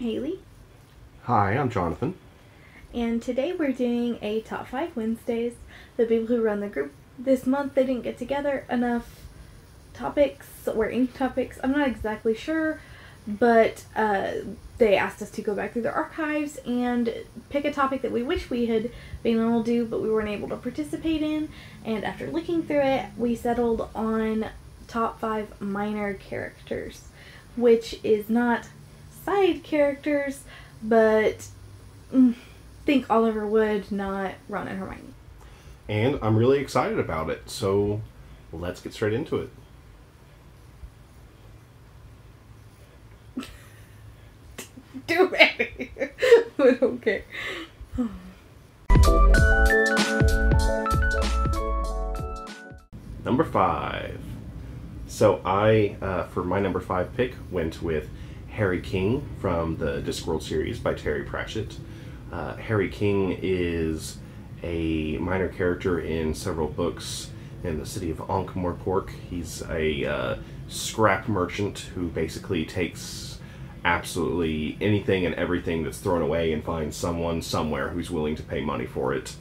I'm Haley. Hi, I'm Jonathan. And today we're doing a Top 5 Wednesdays. The people who run the group this month, they didn't get together enough topics or ink topics. I'm not exactly sure, but they asked us to go back through their archives and pick a topic that we wish we had been able to do, but we weren't able to participate in. And after looking through it, we settled on Top 5 Minor Characters, which is not side characters, but think Oliver Wood, not Ron and Hermione. And I'm really excited about it, so let's get straight into it. Do it! But okay. Number 5. So I, for my number 5 pick, went with Harry King from the Discworld series by Terry Pratchett. Harry King is a minor character in several books in the city of Ankh-Morpork. He's a scrap merchant who basically takes absolutely anything and everything that's thrown away and finds someone somewhere who's willing to pay money for it.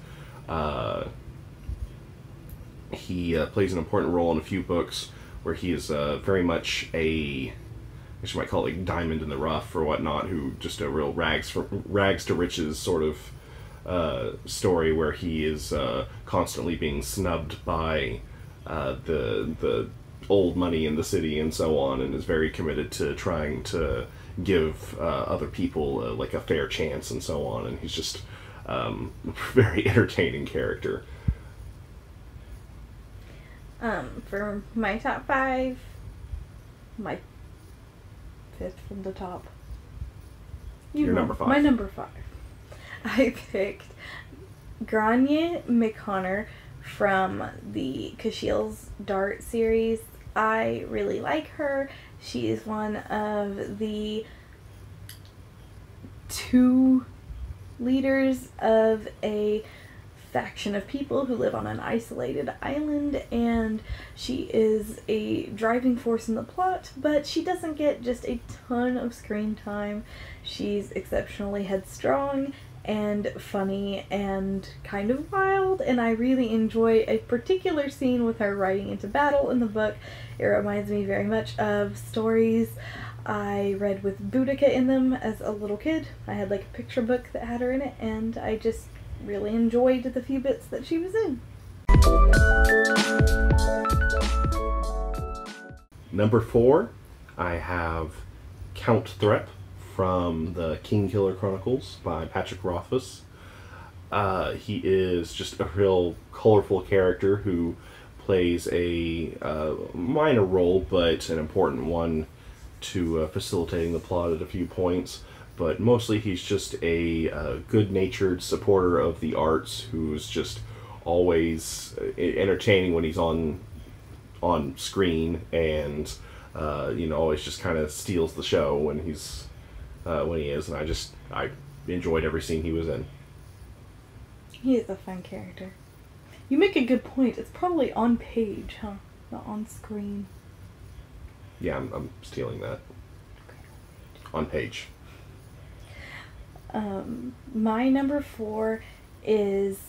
He plays an important role in a few books where he is very much a, I guess you might call it, like, diamond in the rough or whatnot, who just a real rags to riches sort of story where he is constantly being snubbed by the old money in the city and so on, and is very committed to trying to give other people like a fair chance and so on, and he's just a very entertaining character. For my top 5, my fifth from the top. Your number 5. My number 5. I picked Grania McConnor from the Kushiel's Dart series. I really like her. She is one of the 2 leaders of a faction of people who live on an isolated island, and she is a driving force in the plot, but she doesn't get just a ton of screen time. She's exceptionally headstrong and funny and kind of wild, and I really enjoy a particular scene with her riding into battle in the book. It reminds me very much of stories I read with Boudica in them as a little kid. I had like a picture book that had her in it, and I just really enjoyed the few bits that she was in. Number 4, I have Count Threpp from the King Killer Chronicles by Patrick Rothfuss. He is just a real colorful character who plays a minor role, but an important one to facilitating the plot at a few points. But mostly he's just a good-natured supporter of the arts who's just always entertaining when he's on screen, and you know, always just kind of steals the show when he's when he is. And I enjoyed every scene he was in. He is a fun character. You make a good point. It's probably on page, huh? Not on screen. Yeah, I'm stealing that. Okay. On page. My number 4 is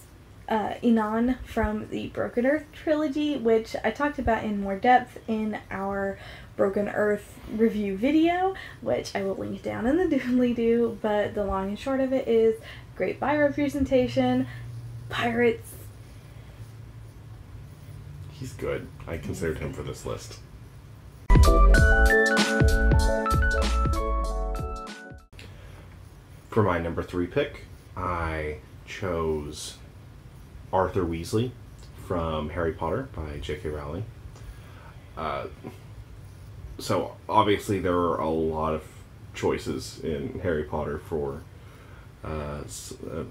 Inan from the Broken Earth trilogy, which I talked about in more depth in our Broken Earth review video, which I will link down in the doodly-doo, but the long and short of it is great bio representation, pirates. He's good. I considered him for this list. For my number 3 pick, I chose Arthur Weasley from Harry Potter by J.K. Rowling. So obviously there are a lot of choices in Harry Potter for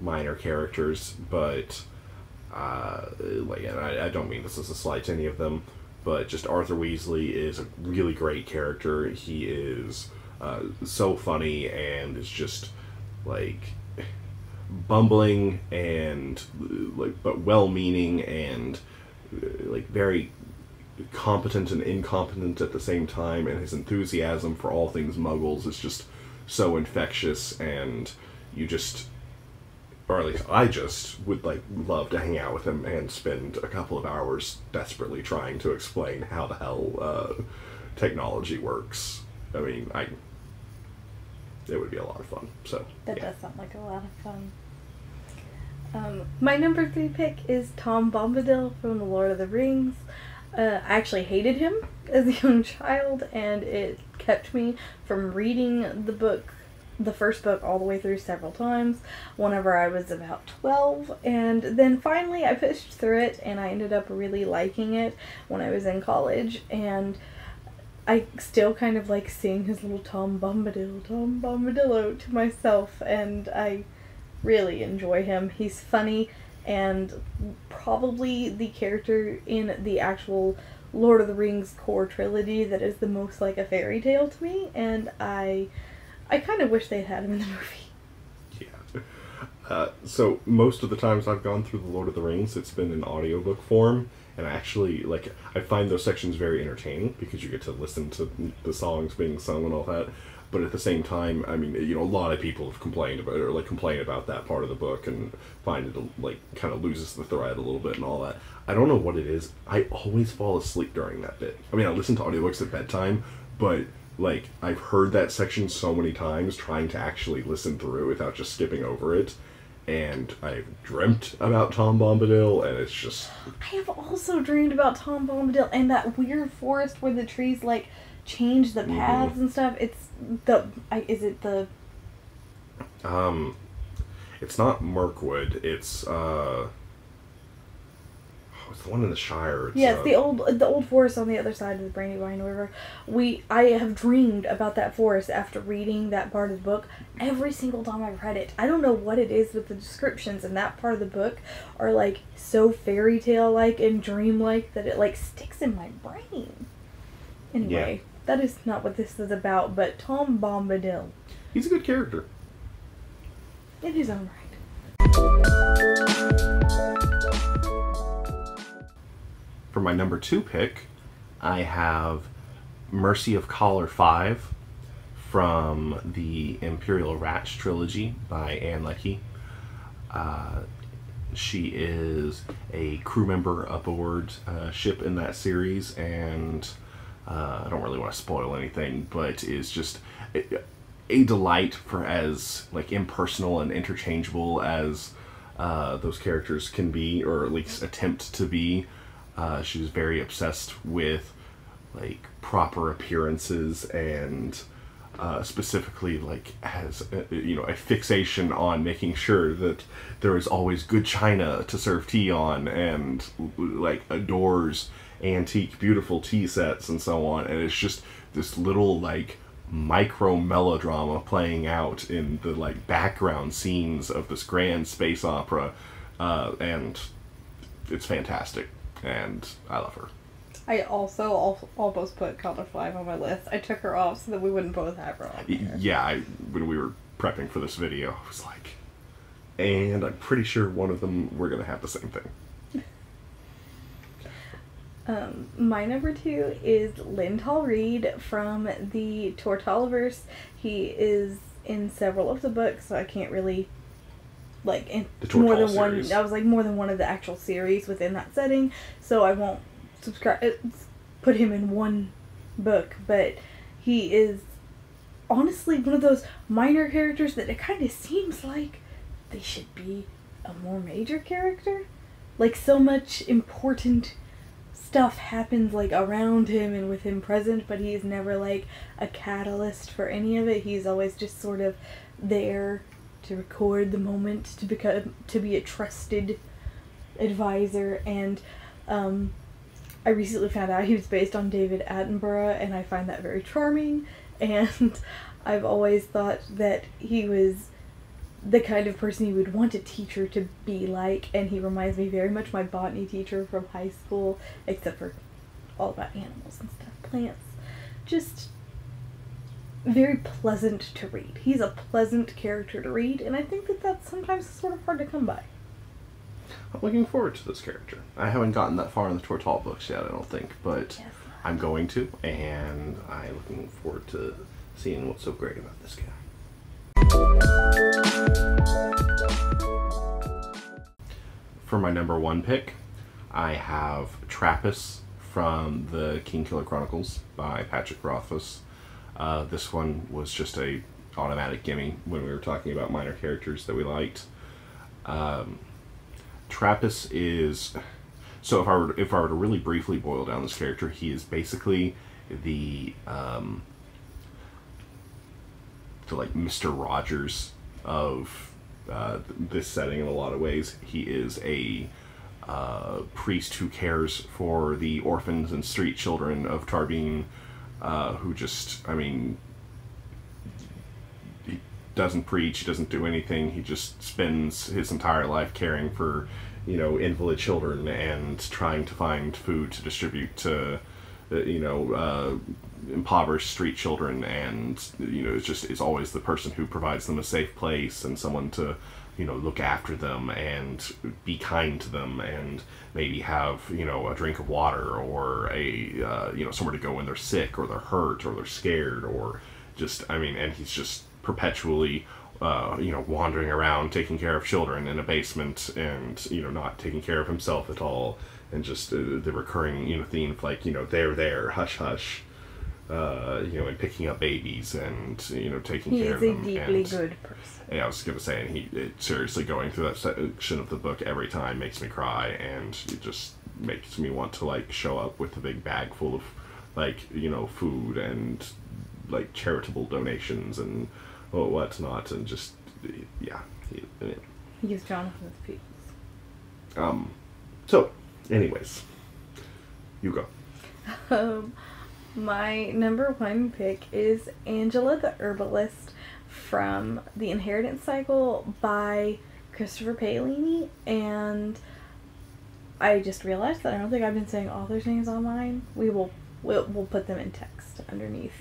minor characters, but and I don't mean this as a slight to any of them, but just Arthur Weasley is a really great character. He is so funny and is just like bumbling and like, but well-meaning and like very competent and incompetent at the same time, and his enthusiasm for all things Muggles is just so infectious, and you just, or at least I just, would like love to hang out with him and spend a couple of hours desperately trying to explain how the hell technology works. I mean, it would be a lot of fun. So that does sound like a lot of fun. My number 3 pick is Tom Bombadil from The Lord of the Rings. I actually hated him as a young child, and it kept me from reading the book, the first book, all the way through several times whenever I was about 12, and then finally I pushed through it and I ended up really liking it when I was in college, and I still kind of like seeing his little Tom Bombadillo to myself, and I really enjoy him. He's funny, and probably the character in the actual Lord of the Rings core trilogy that is the most like a fairy tale to me, and I kind of wish they had him in the movie. Yeah. So most of the times I've gone through The Lord of the Rings, it's been in audiobook form, and I actually, like, I find those sections very entertaining because you get to listen to the songs being sung and all that. But at the same time, I mean, you know, a lot of people have complained about it, or, like, complain about that part of the book and find it, like, kind of loses the thread a little bit and all that. I don't know what it is. I always fall asleep during that bit. I mean, I listen to audiobooks at bedtime, but, like, I've heard that section so many times trying to actually listen through without just skipping over it. And I've dreamt about Tom Bombadil, and it's just... I have also dreamed about Tom Bombadil and that weird forest where the trees, like... change the paths and stuff. It's the... is it the... it's not Mirkwood. It's, it's the one in the Shire. It's, yeah, it's the old forest on the other side of the Brandywine River. I have dreamed about that forest after reading that part of the book every single time I've read it. I don't know what it is, but the descriptions in that part of the book are, like, so fairy tale-like and dream-like that it, like, sticks in my brain. Anyway, that is not what this is about, but Tom Bombadil. He's a good character. In his own right. For my number 2 pick, I have Mercy of Collar 5 from the Imperial Ratch Trilogy by Ann Leckie. She is a crew member aboard a ship in that series, and... I don't really want to spoil anything, but it's just a delight for as, like, impersonal and interchangeable as those characters can be, or at least attempt to be. She's very obsessed with, like, proper appearances and specifically, like, has a fixation on making sure that there is always good china to serve tea on, and, like, adores antique beautiful tea sets and so on, and it's just this little, like, micro melodrama playing out in the, like, background scenes of this grand space opera, and it's fantastic, and I love her. I also almost put Collar 5 on my list. I took her off so that we wouldn't both have her on there. Yeah, when we were prepping for this video, I was like, and I'm pretty sure one of them we're gonna have the same thing. My number 2 is Lindhall Reed from the Tortallverse. He is in several of the books, so I can't really, like, in more than series. One. I was like more than one of the actual series within that setting, so I won't put him in one book. But he is honestly one of those minor characters that it kind of seems like they should be a more major character. Like, so much important stuff happens, like, around him and with him present, but he's never, like, a catalyst for any of it. He's always just sort of there to record the moment, to be a trusted advisor. And I recently found out he was based on David Attenborough, and I find that very charming, and I've always thought that he was the kind of person you would want a teacher to be like, and he reminds me very much of my botany teacher from high school, except for all about animals and stuff, plants. Just very pleasant to read. He's a pleasant character to read, and I think that that's sometimes sort of hard to come by. I'm looking forward to this character. I haven't gotten that far in the Tortall books yet, I don't think, but yes, I'm going to, and I'm looking forward to seeing what's so great about this guy. For my number one pick, I have Trappist from the King Killer Chronicles by Patrick Rothfuss. This one was just a automatic gimme when we were talking about minor characters that we liked. Trappist is, so if I were to really briefly boil down this character, he is basically the like Mr. Rogers of this setting in a lot of ways. He is a priest who cares for the orphans and street children of Tarbine, who just, I mean, he doesn't preach, he doesn't do anything, he just spends his entire life caring for, you know, invalid children and trying to find food to distribute to, you know, impoverished street children, and, you know, it's always the person who provides them a safe place and someone to, you know, look after them and be kind to them and maybe have, you know, a drink of water or a, you know, somewhere to go when they're sick or they're hurt or they're scared or just, I mean, and he's just perpetually, you know, wandering around taking care of children in a basement and, you know, not taking care of himself at all, and just the recurring, you know, theme of, like, you know, there, hush, hush. You know, and picking up babies and, you know, taking care of them. He's a deeply good person. Yeah, I was going to say, and seriously, going through that section of the book every time makes me cry, and it just makes me want to, like, show up with a big bag full of, like, you know, food and, like, charitable donations and whatnot, and just, yeah. Use Jonathan's pieces. So, anyways, you go. My number one pick is Angela the Herbalist from The Inheritance Cycle by Christopher Paolini, and I just realized that I don't think I've been saying authors' names on mine. We'll put them in text underneath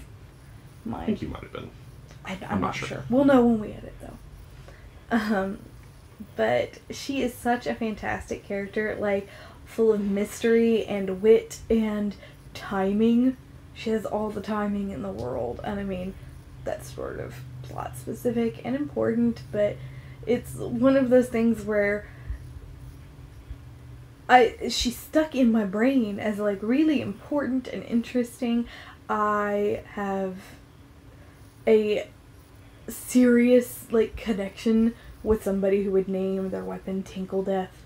mine. I think you might have been. I'm not sure. We'll know when we edit, though. But she is such a fantastic character, like, full of mystery and wit and timing. She has all the timing in the world, and I mean, that's sort of plot specific and important, but it's one of those things where she's stuck in my brain as, like, really important and interesting. I have a serious, like, connection with somebody who would name their weapon Tinkle Death.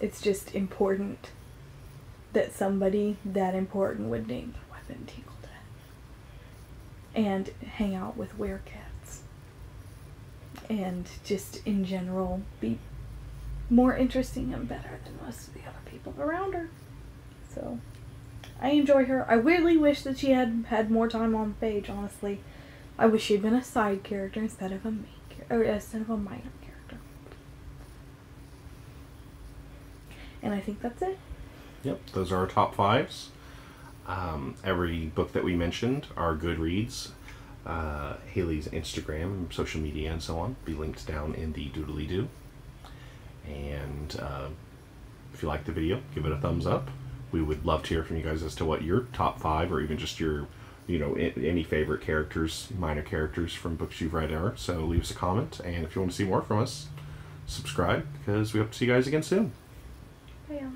It's just important that somebody that important would name their weapon Tinkle Death and hang out with werecats and just in general be more interesting and better than most of the other people around her. So I enjoy her. I really wish that she had more time on the page, honestly. I wish she had been a side character instead of a main character, or instead of a minor character. And I think that's it. Yep, those are our top fives. Every book that we mentioned, our Goodreads, Haley's Instagram, social media, and so on, be linked down in the doodly-doo. And if you like the video, give it a thumbs up. We would love to hear from you guys as to what your top five, or even just your, you know, any favorite characters, minor characters from books you've read are. So leave us a comment, and if you want to see more from us, subscribe, because we hope to see you guys again soon. Bye.